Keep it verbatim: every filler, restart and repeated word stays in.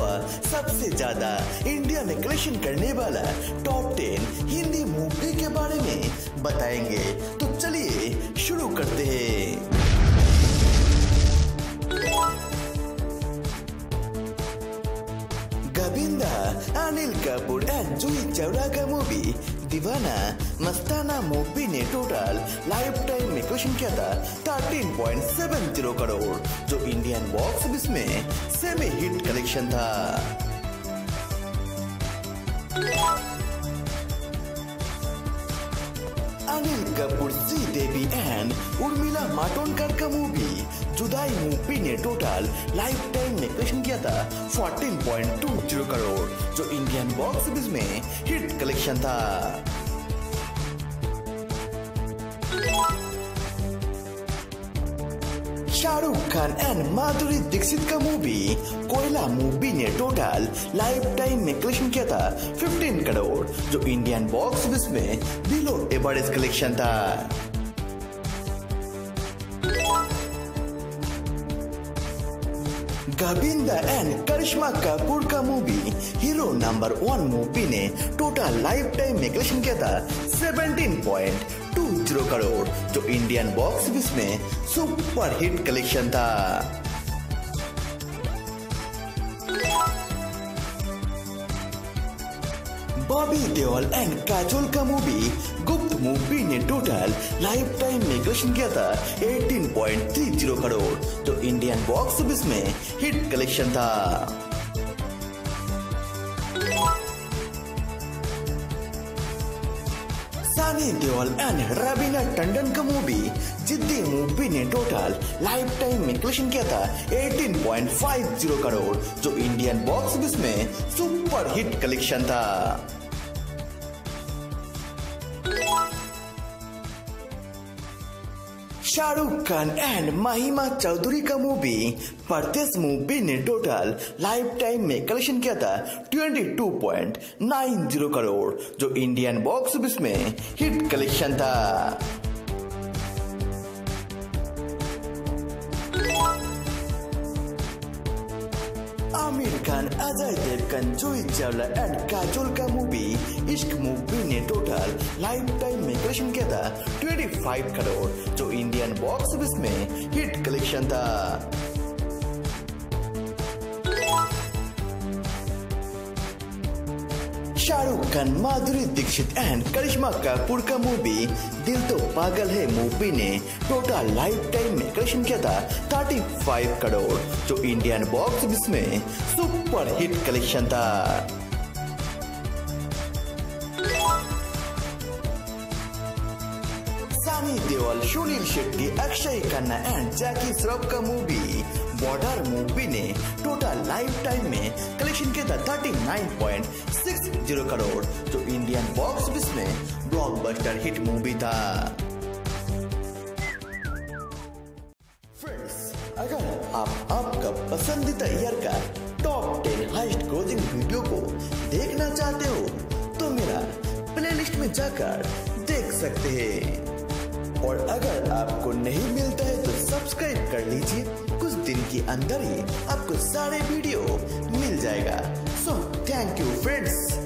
हिस्सा सबसे ज्यादा इंडिया में कलेक्शन करने वाला टॉप टेन हिंदी मूवी के बारे में बताएंगे। तो चलिए शुरू करते हैं। गोविंदा, अनिल कपूर एंड जूही चवड़ा का मूवी दीवाना मस्ताना मूवी ने टोटल लाइफ टाइम में कलेक्शन किया था तेरह पॉइंट सात जीरो करोड़, जो इंडियन बॉक्स ऑफिस में सेमी हिट कलेक्शन था। अनिल कपूर, सी देवी एंड उर्मिला माटोनकर का मूवी जुदाई मूवी ने टोटल लाइफ टाइम में कलेक्शन किया था चौदह पॉइंट दो जीरो करोड़, जो इंडियन बॉक्स ऑफिस में हिट कलेक्शन था। शाहरुख़ खान एंड माधुरी दीक्षित का मूवी कोयला मूवी ने टोटल लाइफ टाइम में कलेक्शन किया था पंद्रह करोड़, जो इंडियन बॉक्स ऑफिस में बिलो एवरेज कलेक्शन था। गोविंदा एंड करिश्मा कपूर का movie hero number one movie ने टोटल लाइफ टाइम में कलेक्शन किया था सत्रह पॉइंट दो जीरो करोड़, जो इंडियन बॉक्स ऑफिस में सुपर हिट कलेक्शन था। बॉबी देओल एंड काजोल का मूवी गुप्त मूवी ने टोटल लाइफ टाइम में कलेक्शन किया था अठारह पॉइंट तीन जीरो करोड़, जो इंडियन बॉक्स ऑफिस में हिट कलेक्शन था। सनी देओल एंड रबीना टंडन का मूवी जिद्दी मूवी ने टोटल लाइफ टाइम में कलेक्शन किया था अठारह पॉइंट पाँच जीरो करोड़, जो इंडियन बॉक्स ऑफिस में सुपर हिट कलेक्शन था। शाहरुख़ खान एंड महिमा चौधरी का मूवी पर परदेश मूवी ने टोटल लाइफ टाइम में कलेक्शन किया था बाईस पॉइंट नौ जीरो करोड़, जो इंडियन बॉक्स ऑफिस में हिट कलेक्शन था। आमिर खान, अजय देवगन, जूही चवड़ा एंड काजोल का मूवी इश्क मूवी ने टोटल लाइफ टाइम में कलेक्शन किया था पच्चीस करोड़, जो इंडियन बॉक्स ऑफिस में हिट कलेक्शन था। शाहरुख़ खान, माधुरी दीक्षित एंड करिश्मा कपूर का मूवी दिल तो पागल है मूवी ने टोटल लाइफ टाइम में कलेक्शन किया था पैंतीस करोड़, जो इंडियन बॉक्स ऑफिस में सुपर हिट कलेक्शन था। सनी देओल, सुनील शेट्टी, अक्षय खन्ना एंड जैकी श्रॉफ का मूवी बॉर्डर मूवी ने टोटल लाइफ टाइम में कलेक्शन किया था उनतालीस पॉइंट साठ करोड़, जो इंडियन बॉक्स ऑफिस में ब्लॉकबस्टर हिट मूवी था। फ्रेंड्स, अगर आप आपका पसंदीदा ईयर का top ten highest grossing video को देखना चाहते हो तो मेरा प्लेलिस्ट में जाकर देख सकते हैं। और अगर आपको नहीं मिलता है तो सब्सक्राइब कर लीजिए, कुछ दिन के अंदर ही आपको सारे वीडियो मिल जाएगा। So thank you friends.